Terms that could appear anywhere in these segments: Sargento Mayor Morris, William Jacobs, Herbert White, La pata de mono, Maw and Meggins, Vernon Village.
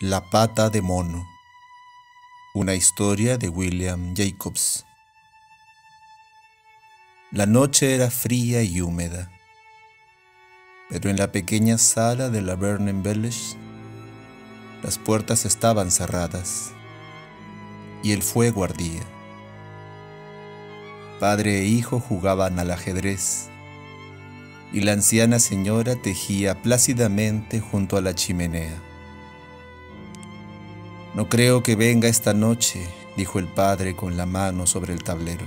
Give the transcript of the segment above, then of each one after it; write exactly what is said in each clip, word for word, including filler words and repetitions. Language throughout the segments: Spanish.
La pata de mono. Una historia de William Jacobs. La noche era fría y húmeda, pero en la pequeña sala de la Vernon Village las puertas estaban cerradas y el fuego ardía. Padre e hijo jugaban al ajedrez y la anciana señora tejía plácidamente junto a la chimenea. «No creo que venga esta noche», dijo el padre con la mano sobre el tablero.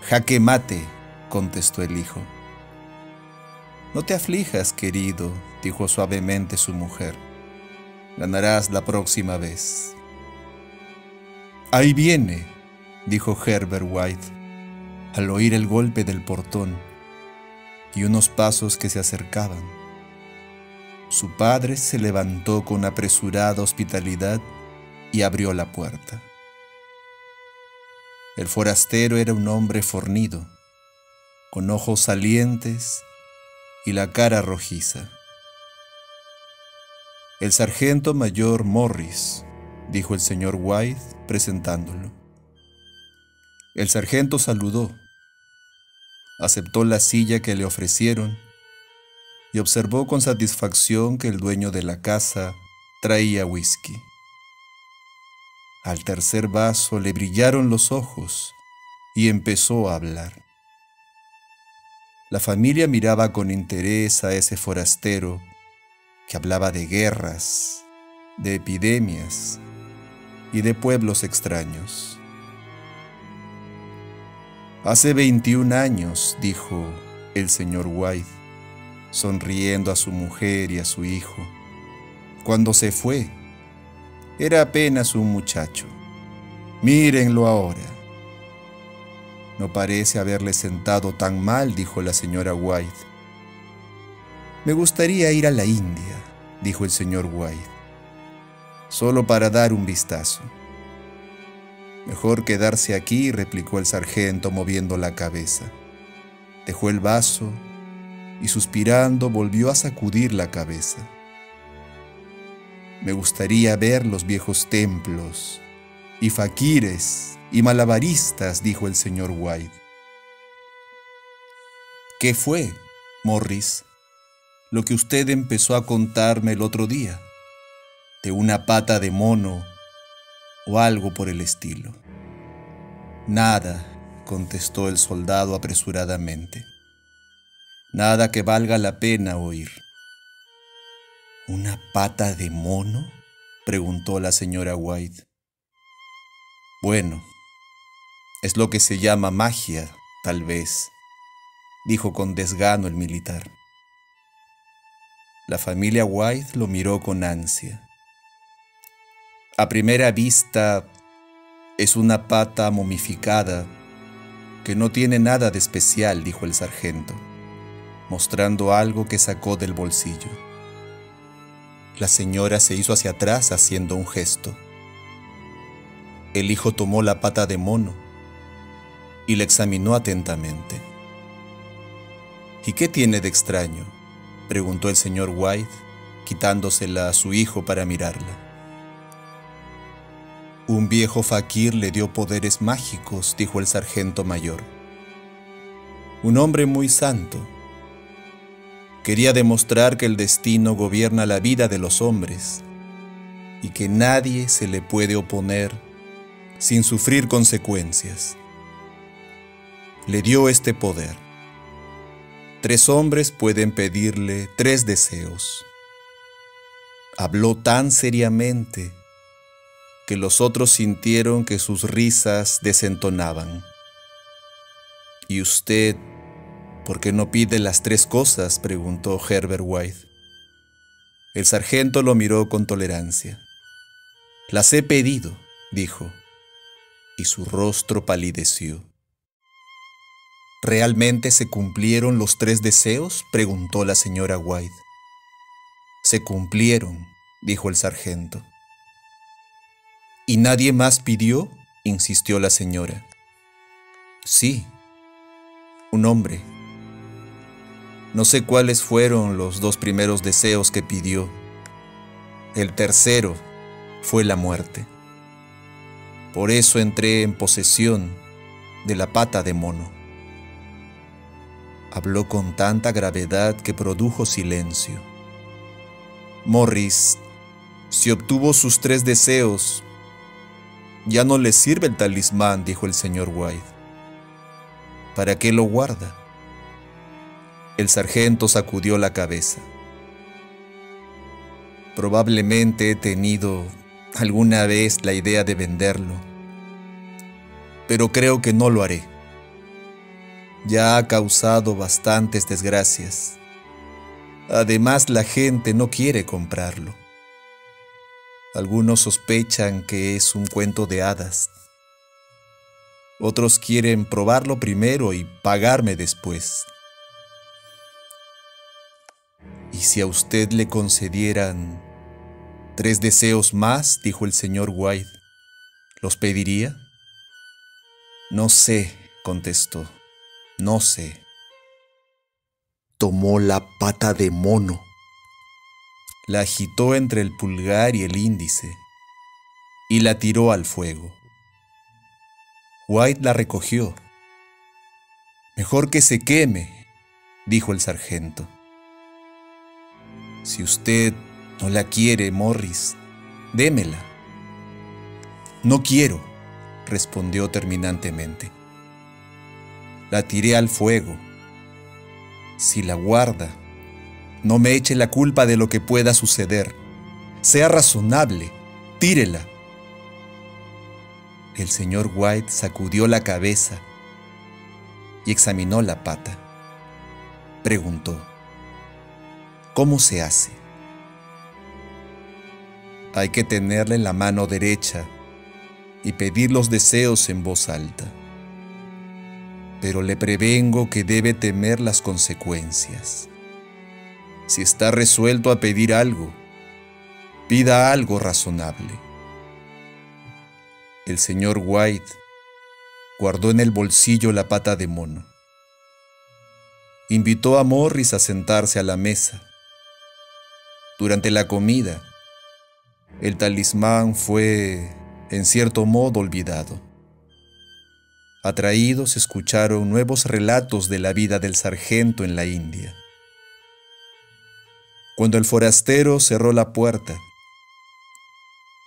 «Jaque mate», contestó el hijo. «No te aflijas, querido», dijo suavemente su mujer. «Ganarás la próxima vez». «Ahí viene», dijo Herbert White, al oír el golpe del portón y unos pasos que se acercaban. Su padre se levantó con apresurada hospitalidad y abrió la puerta. El forastero era un hombre fornido, con ojos salientes y la cara rojiza. «El sargento mayor Morris», dijo el señor White presentándolo. El sargento saludó, aceptó la silla que le ofrecieron y observó con satisfacción que el dueño de la casa traía whisky. Al tercer vaso le brillaron los ojos y empezó a hablar. La familia miraba con interés a ese forastero que hablaba de guerras, de epidemias y de pueblos extraños. «Hace veintiún años», dijo el señor White, sonriendo a su mujer y a su hijo, «cuando se fue. Era apenas un muchacho. Mírenlo ahora». «No parece haberle sentado tan mal», dijo la señora White. «Me gustaría ir a la India», dijo el señor White, «solo para dar un vistazo». «Mejor quedarse aquí», replicó el sargento moviendo la cabeza. Dejó el vaso y suspirando volvió a sacudir la cabeza. «Me gustaría ver los viejos templos, y faquires, y malabaristas», dijo el señor White. «¿Qué fue, Morris, lo que usted empezó a contarme el otro día? ¿De una pata de mono o algo por el estilo?» «Nada», contestó el soldado apresuradamente. «Nada que valga la pena oír». «¿Una pata de mono?», preguntó la señora White. «Bueno, es lo que se llama magia, tal vez», dijo con desgano el militar. La familia White lo miró con ansia. «A primera vista, es una pata momificada que no tiene nada de especial», dijo el sargento, mostrando algo que sacó del bolsillo. La señora se hizo hacia atrás haciendo un gesto. El hijo tomó la pata de mono y la examinó atentamente. «¿Y qué tiene de extraño?», preguntó el señor White, quitándosela a su hijo para mirarla. «Un viejo faquir le dio poderes mágicos», dijo el sargento mayor. «Un hombre muy santo. Quería demostrar que el destino gobierna la vida de los hombres y que nadie se le puede oponer sin sufrir consecuencias. Le dio este poder. Tres hombres pueden pedirle tres deseos». Habló tan seriamente que los otros sintieron que sus risas desentonaban. «¿Y usted por qué no pide las tres cosas?», preguntó Herbert White. El sargento lo miró con tolerancia. «Las he pedido», dijo, y su rostro palideció. «¿Realmente se cumplieron los tres deseos?», preguntó la señora White. «Se cumplieron», dijo el sargento. «¿Y nadie más pidió?», insistió la señora. «Sí, un hombre. No sé cuáles fueron los dos primeros deseos que pidió, El tercero fue la muerte. Por eso entré en posesión de la pata de mono. Habló con tanta gravedad que produjo silencio. Morris, si obtuvo sus tres deseos, ya no le sirve el talismán, dijo el señor White. ¿Para qué lo guarda? El sargento sacudió la cabeza. Probablemente he tenido alguna vez la idea de venderlo, pero creo que no lo haré. Ya ha causado bastantes desgracias. Además, la gente no quiere comprarlo. Algunos sospechan que es un cuento de hadas. Otros quieren probarlo primero y pagarme después. ¿Y si a usted le concedieran tres deseos más?, dijo el señor White. ¿Los pediría? No sé, contestó. No sé. Tomó la pata de mono. La agitó entre el pulgar y el índice y la tiró al fuego. White la recogió. Mejor que se queme, dijo el sargento. Si usted no la quiere, Morris, démela. No quiero, respondió terminantemente. La tiré al fuego. Si la guarda, no me eche la culpa de lo que pueda suceder. Sea razonable, tírela. El señor White sacudió la cabeza y examinó la pata. Preguntó, ¿cómo se hace? Hay que tenerla en la mano derecha y pedir los deseos en voz alta. Pero le prevengo que debe temer las consecuencias. Si está resuelto a pedir algo, pida algo razonable. El señor White guardó en el bolsillo la pata de mono. Invitó a Morris a sentarse a la mesa. Durante la comida, el talismán fue, en cierto modo, olvidado. Atraídos escucharon nuevos relatos de la vida del sargento en la India. Cuando el forastero cerró la puerta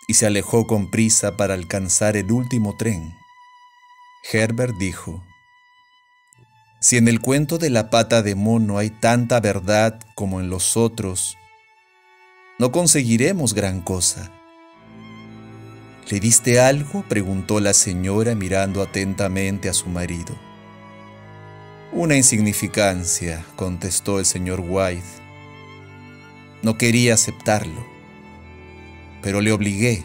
y se alejó con prisa para alcanzar el último tren, Herbert dijo, «Si en el cuento de la pata de mono hay tanta verdad como en los otros, no conseguiremos gran cosa». —¿Le diste algo? —preguntó la señora mirando atentamente a su marido. —Una insignificancia —contestó el señor White. No quería aceptarlo, pero le obligué.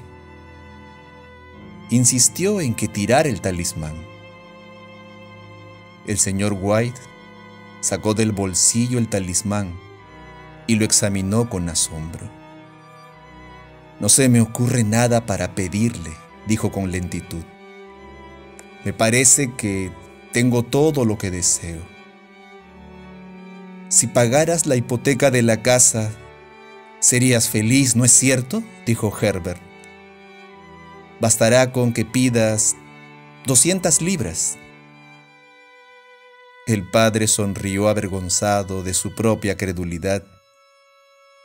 Insistió en que tirara el talismán. El señor White sacó del bolsillo el talismán y lo examinó con asombro. No se me ocurre nada para pedirle, dijo con lentitud. Me parece que tengo todo lo que deseo. Si pagaras la hipoteca de la casa, serías feliz, ¿no es cierto?, dijo Herbert. Bastará con que pidas doscientas libras. El padre sonrió avergonzado de su propia credulidad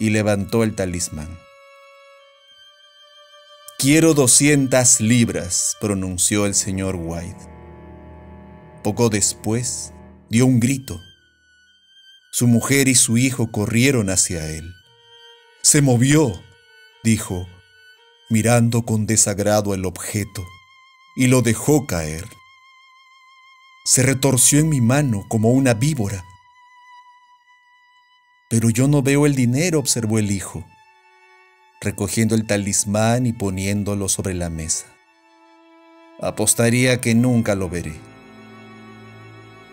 y levantó el talismán. Quiero doscientas libras, pronunció el señor White. Poco después, dio un grito. Su mujer y su hijo corrieron hacia él. Se movió, dijo, mirando con desagrado el objeto, y lo dejó caer. Se retorció en mi mano como una víbora. Pero yo no veo el dinero, observó el hijo, recogiendo el talismán y poniéndolo sobre la mesa. Apostaría que nunca lo veré.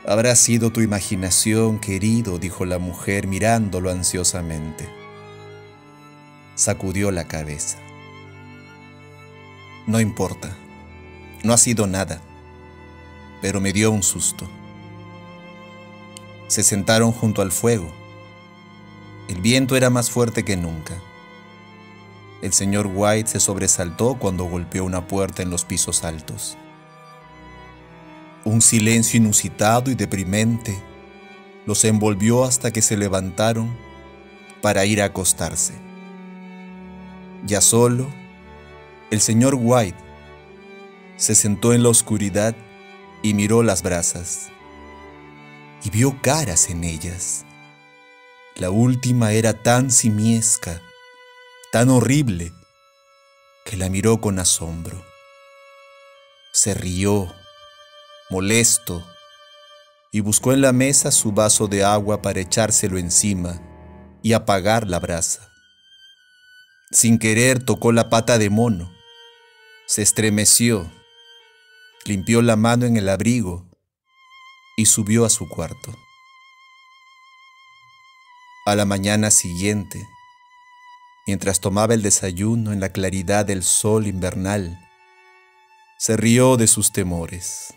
Habrá sido tu imaginación, querido, dijo la mujer mirándolo ansiosamente. Sacudió la cabeza. No importa, no ha sido nada, pero me dio un susto. Se sentaron junto al fuego. El viento era más fuerte que nunca. El señor White se sobresaltó cuando golpeó una puerta en los pisos altos. Un silencio inusitado y deprimente los envolvió hasta que se levantaron para ir a acostarse. Ya solo, el señor White se sentó en la oscuridad y miró las brasas, y vio caras en ellas. La última era tan simiesca, tan horrible, que la miró con asombro. Se rió, molesto, y buscó en la mesa su vaso de agua para echárselo encima y apagar la brasa. Sin querer tocó la pata de mono. Se estremeció, limpió la mano en el abrigo y subió a su cuarto. A la mañana siguiente, mientras tomaba el desayuno en la claridad del sol invernal, se rió de sus temores.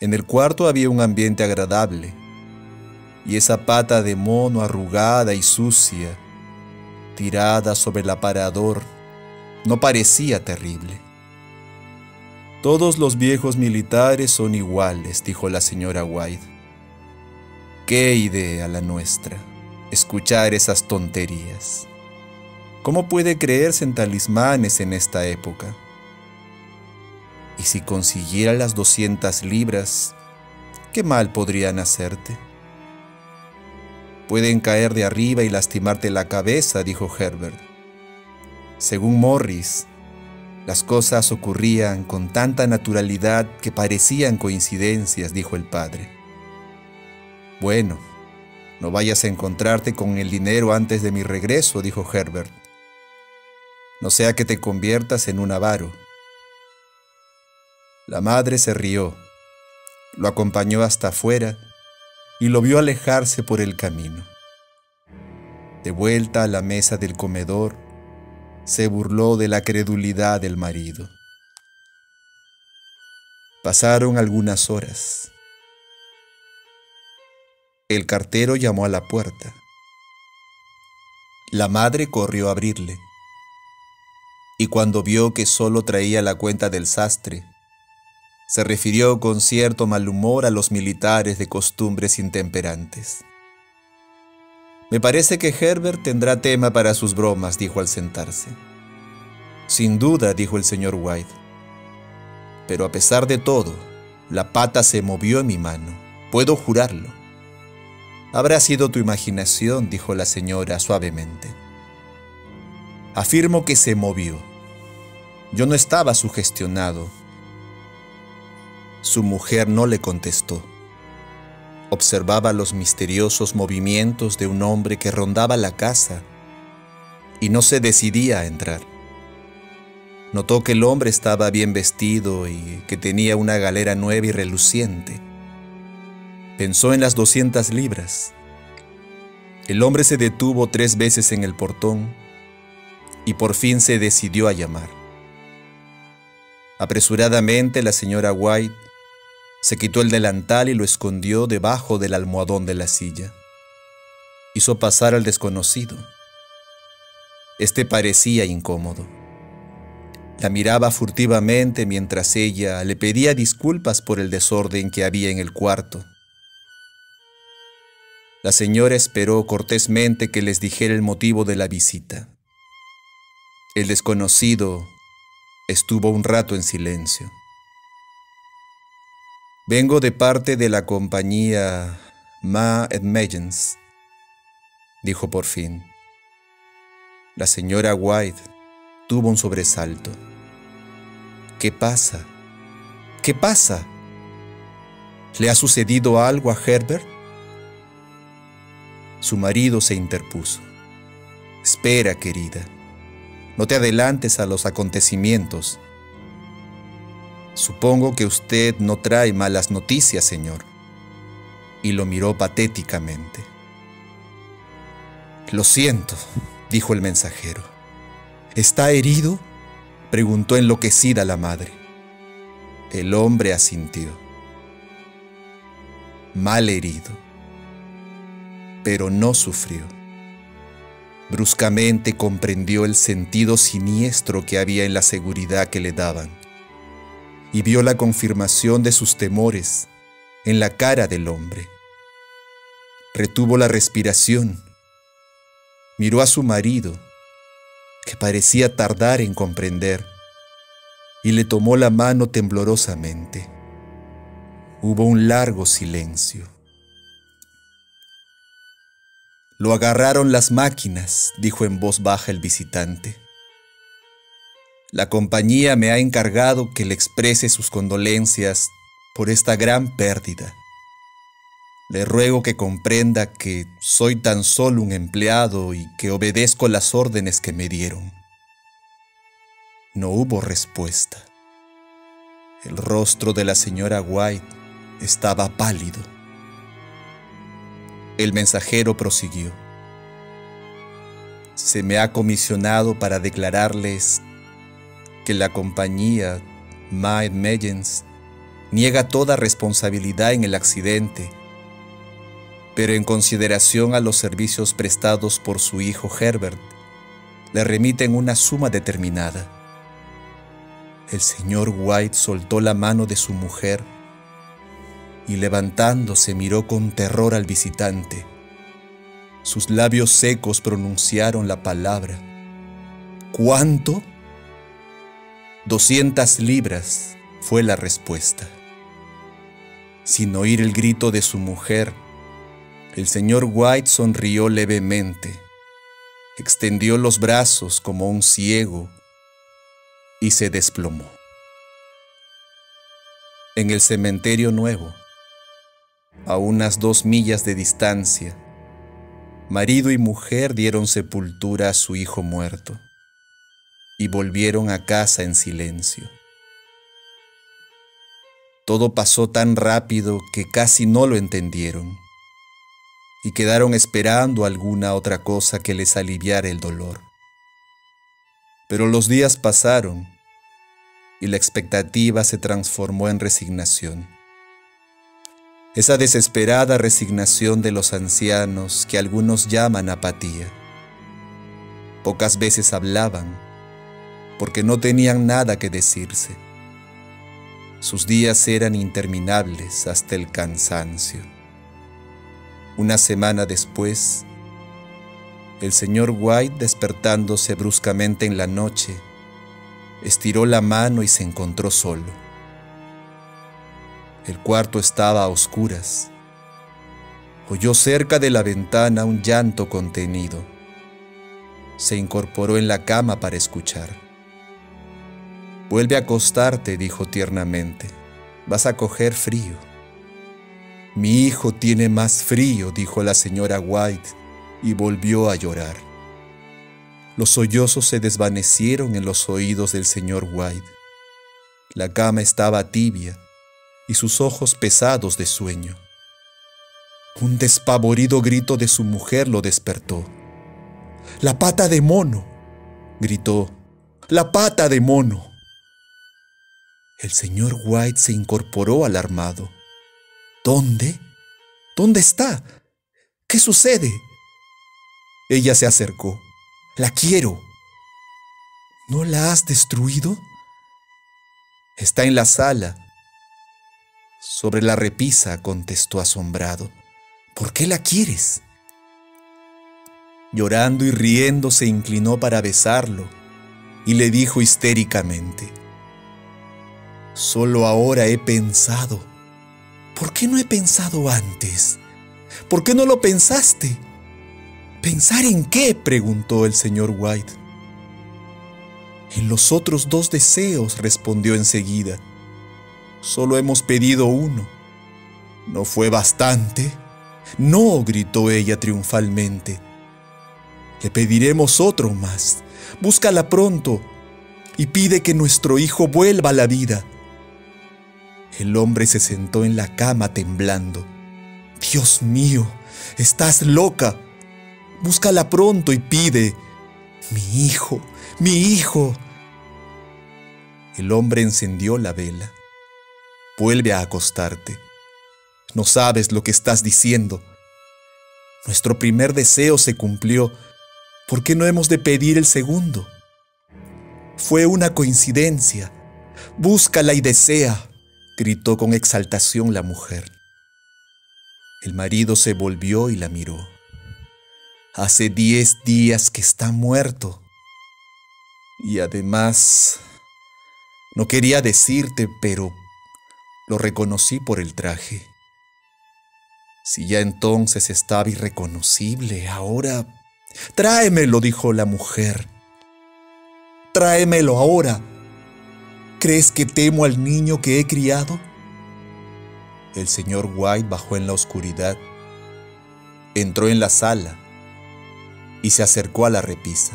En el cuarto había un ambiente agradable, y esa pata de mono arrugada y sucia, tirada sobre el aparador, no parecía terrible. «Todos los viejos militares son iguales», dijo la señora White. «Qué idea la nuestra, escuchar esas tonterías. ¿Cómo puede creerse en talismanes en esta época? Y si consiguiera las doscientas libras, ¿qué mal podrían hacerte?» «Pueden caer de arriba y lastimarte la cabeza», dijo Herbert. Según Morris, las cosas ocurrían con tanta naturalidad que parecían coincidencias, dijo el padre. «Bueno, no vayas a encontrarte con el dinero antes de mi regreso», dijo Herbert. «No sea que te conviertas en un avaro». La madre se rió, lo acompañó hasta afuera y lo vio alejarse por el camino. De vuelta a la mesa del comedor, se burló de la credulidad del marido. Pasaron algunas horas. El cartero llamó a la puerta. La madre corrió a abrirle, y cuando vio que solo traía la cuenta del sastre, se refirió con cierto mal humor a los militares de costumbres intemperantes. «Me parece que Herbert tendrá tema para sus bromas», dijo al sentarse. «Sin duda», dijo el señor White. «Pero a pesar de todo, la pata se movió en mi mano, puedo jurarlo». «Habrá sido tu imaginación», dijo la señora suavemente. «Afirmo que se movió. Yo no estaba sugestionado». Su mujer no le contestó. Observaba los misteriosos movimientos de un hombre que rondaba la casa y no se decidía a entrar. Notó que el hombre estaba bien vestido y que tenía una galera nueva y reluciente. Pensó en las doscientas libras. El hombre se detuvo tres veces en el portón y por fin se decidió a llamar. Apresuradamente la señora White se quitó el delantal y lo escondió debajo del almohadón de la silla. Hizo pasar al desconocido. Este parecía incómodo. La miraba furtivamente mientras ella le pedía disculpas por el desorden que había en el cuarto. La señora esperó cortésmente que les dijera el motivo de la visita. El desconocido estuvo un rato en silencio. «Vengo de parte de la compañía Maw and Meggins», dijo por fin. La señora White tuvo un sobresalto. ¿Qué pasa? ¿Qué pasa? ¿Le ha sucedido algo a Herbert? Su marido se interpuso. «Espera, querida. No te adelantes a los acontecimientos. Supongo que usted no trae malas noticias, señor». Y lo miró patéticamente. «Lo siento», dijo el mensajero. «¿Está herido?», preguntó enloquecida la madre. El hombre asintió. «Mal herido, pero no sufrió». Bruscamente comprendió el sentido siniestro que había en la seguridad que le daban, y vio la confirmación de sus temores en la cara del hombre. Retuvo la respiración, miró a su marido, que parecía tardar en comprender, y le tomó la mano temblorosamente. Hubo un largo silencio. «Lo agarraron las máquinas», dijo en voz baja el visitante. «La compañía me ha encargado que le exprese sus condolencias por esta gran pérdida. Le ruego que comprenda que soy tan solo un empleado y que obedezco las órdenes que me dieron». No hubo respuesta. El rostro de la señora White estaba pálido. El mensajero prosiguió. «Se me ha comisionado para declararles que la compañía Maw and Meggins niega toda responsabilidad en el accidente, pero en consideración a los servicios prestados por su hijo Herbert, le remiten una suma determinada». El señor White soltó la mano de su mujer y levantándose miró con terror al visitante. Sus labios secos pronunciaron la palabra. ¿Cuánto? Doscientas libras fue la respuesta. Sin oír el grito de su mujer, el señor White sonrió levemente, extendió los brazos como un ciego y se desplomó. En el cementerio nuevo, a unas dos millas de distancia, marido y mujer dieron sepultura a su hijo muerto y volvieron a casa en silencio. Todo pasó tan rápido que casi no lo entendieron y quedaron esperando alguna otra cosa que les aliviara el dolor. Pero los días pasaron y la expectativa se transformó en resignación. Esa desesperada resignación de los ancianos que algunos llaman apatía. Pocas veces hablaban, porque no tenían nada que decirse. Sus días eran interminables hasta el cansancio. Una semana después, el señor White, despertándose bruscamente en la noche, estiró la mano y se encontró solo. El cuarto estaba a oscuras. Oyó cerca de la ventana un llanto contenido. Se incorporó en la cama para escuchar. «Vuelve a acostarte», dijo tiernamente. «Vas a coger frío». «Mi hijo tiene más frío», dijo la señora White, y volvió a llorar. Los sollozos se desvanecieron en los oídos del señor White. La cama estaba tibia y sus ojos pesados de sueño. Un despavorido grito de su mujer lo despertó. «¡La pata de mono!», gritó. «¡La pata de mono!». El señor White se incorporó alarmado. «¿Dónde? ¿Dónde está? ¿Qué sucede?». Ella se acercó. «¡La quiero!». «¿No la has destruido?». «Está en la sala, sobre la repisa», contestó asombrado. «¿Por qué la quieres?». Llorando y riendo se inclinó para besarlo y le dijo histéricamente: «Solo ahora he pensado. ¿Por qué no he pensado antes? ¿Por qué no lo pensaste?». «¿Pensar en qué?», preguntó el señor White. «En los otros dos deseos», respondió enseguida. «Solo hemos pedido uno». «¿No fue bastante?». «No», gritó ella triunfalmente. «Le pediremos otro más. Búscala pronto y pide que nuestro hijo vuelva a la vida». El hombre se sentó en la cama temblando. «Dios mío, estás loca. Búscala pronto y pide. Mi hijo, mi hijo». El hombre encendió la vela. «Vuelve a acostarte. No sabes lo que estás diciendo. Nuestro primer deseo se cumplió. ¿Por qué no hemos de pedir el segundo? Fue una coincidencia. Búscala y desea, gritó con exaltación la mujer. El marido se volvió y la miró. Hace diez días que está muerto. Y además, no quería decirte, pero lo reconocí por el traje. Si ya entonces estaba irreconocible, ahora... Tráemelo, dijo la mujer. Tráemelo ahora. ¿Crees que temo al niño que he criado? El señor White bajó en la oscuridad, entró en la sala y se acercó a la repisa.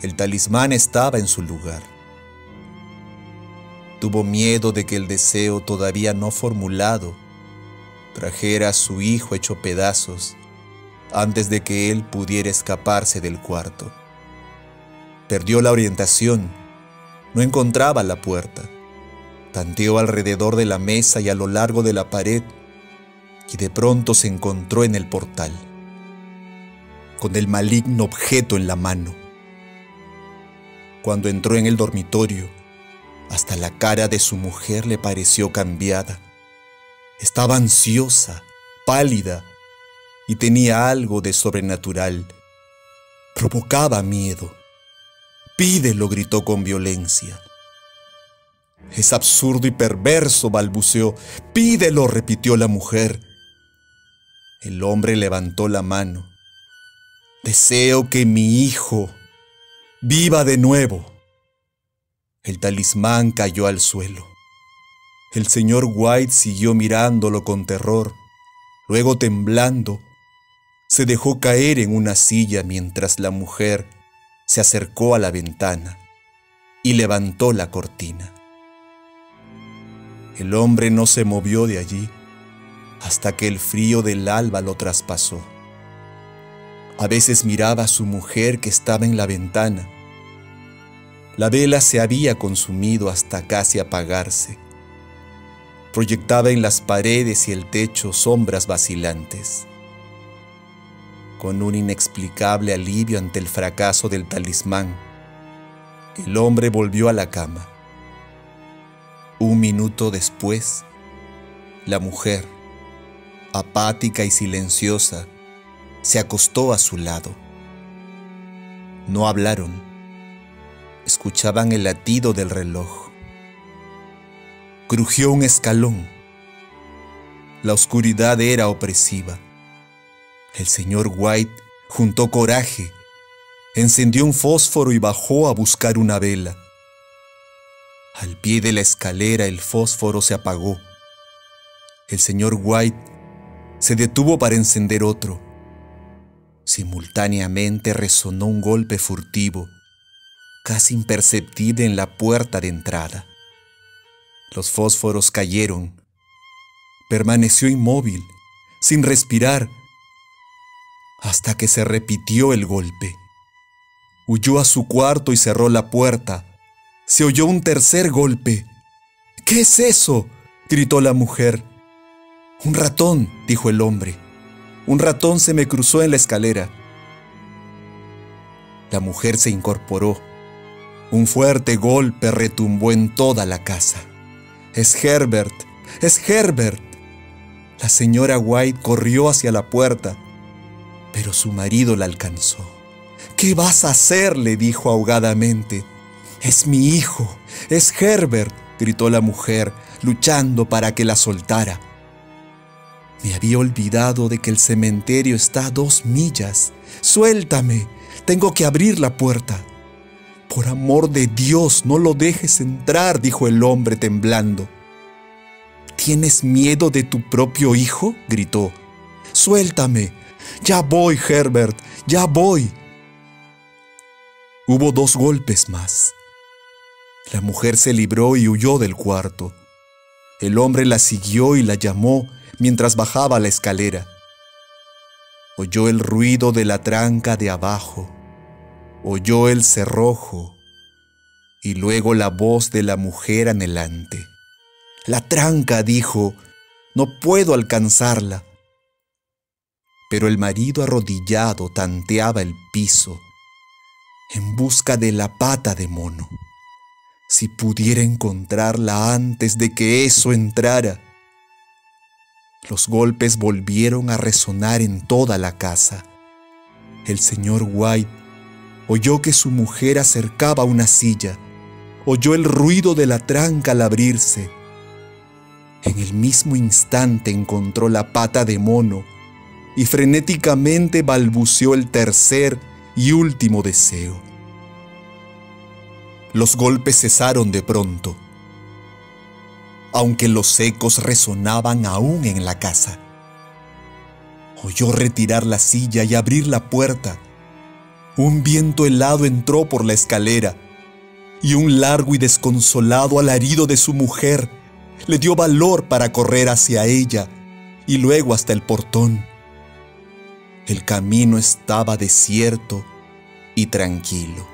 El talismán estaba en su lugar. Tuvo miedo de que el deseo todavía no formulado trajera a su hijo hecho pedazos antes de que él pudiera escaparse del cuarto. Perdió la orientación, no encontraba la puerta. Tanteó alrededor de la mesa y a lo largo de la pared y de pronto se encontró en el portal, con el maligno objeto en la mano. Cuando entró en el dormitorio, hasta la cara de su mujer le pareció cambiada. Estaba ansiosa, pálida, y tenía algo de sobrenatural. Provocaba miedo. «Pídelo», gritó con violencia. «Es absurdo y perverso», balbuceó. «Pídelo», repitió la mujer. El hombre levantó la mano. «Deseo que mi hijo viva de nuevo». El talismán cayó al suelo. El señor White siguió mirándolo con terror. Luego, temblando, se dejó caer en una silla mientras la mujer se acercó a la ventana y levantó la cortina. El hombre no se movió de allí hasta que el frío del alba lo traspasó. A veces miraba a su mujer que estaba en la ventana. La vela se había consumido hasta casi apagarse. Proyectaba en las paredes y el techo sombras vacilantes. Con un inexplicable alivio ante el fracaso del talismán, el hombre volvió a la cama. Un minuto después, la mujer, apática y silenciosa, se acostó a su lado. No hablaron. Escuchaban el latido del reloj. Crujió un escalón. La oscuridad era opresiva. El señor White juntó coraje, encendió un fósforo y bajó a buscar una vela. Al pie de la escalera el fósforo se apagó. El señor White se detuvo para encender otro. Simultáneamente resonó un golpe furtivo, casi imperceptible, en la puerta de entrada. Los fósforos cayeron. Permaneció inmóvil, sin respirar, hasta que se repitió el golpe. Huyó a su cuarto y cerró la puerta. Se oyó un tercer golpe. «¿Qué es eso?», gritó la mujer. «Un ratón», dijo el hombre. «Un ratón se me cruzó en la escalera». La mujer se incorporó. Un fuerte golpe retumbó en toda la casa. «Es Herbert, es Herbert». La señora White corrió hacia la puerta, pero su marido la alcanzó. «¿Qué vas a hacer?», le dijo ahogadamente. «Es mi hijo, es Herbert», gritó la mujer, luchando para que la soltara. «Me había olvidado de que el cementerio está a dos millas. Suéltame, tengo que abrir la puerta». «Por amor de Dios, no lo dejes entrar», dijo el hombre temblando. «¿Tienes miedo de tu propio hijo?», gritó. «Suéltame. Ya voy, Herbert, ya voy». Hubo dos golpes más. La mujer se libró y huyó del cuarto. El hombre la siguió y la llamó mientras bajaba la escalera. Oyó el ruido de la tranca de abajo. Oyó el cerrojo y luego la voz de la mujer anhelante. «La tranca», dijo, «no puedo alcanzarla». pero el marido arrodillado tanteaba el piso en busca de la pata de mono. Si pudiera encontrarla antes de que eso entrara. Los golpes volvieron a resonar en toda la casa. El señor White oyó que su mujer acercaba una silla. Oyó el ruido de la tranca al abrirse. En el mismo instante encontró la pata de mono y frenéticamente balbuceó el tercer y último deseo. Los golpes cesaron de pronto, aunque los ecos resonaban aún en la casa. Oyó retirar la silla y abrir la puerta. Un viento helado entró por la escalera, y un largo y desconsolado alarido de su mujer le dio valor para correr hacia ella y luego hasta el portón. El camino estaba desierto y tranquilo.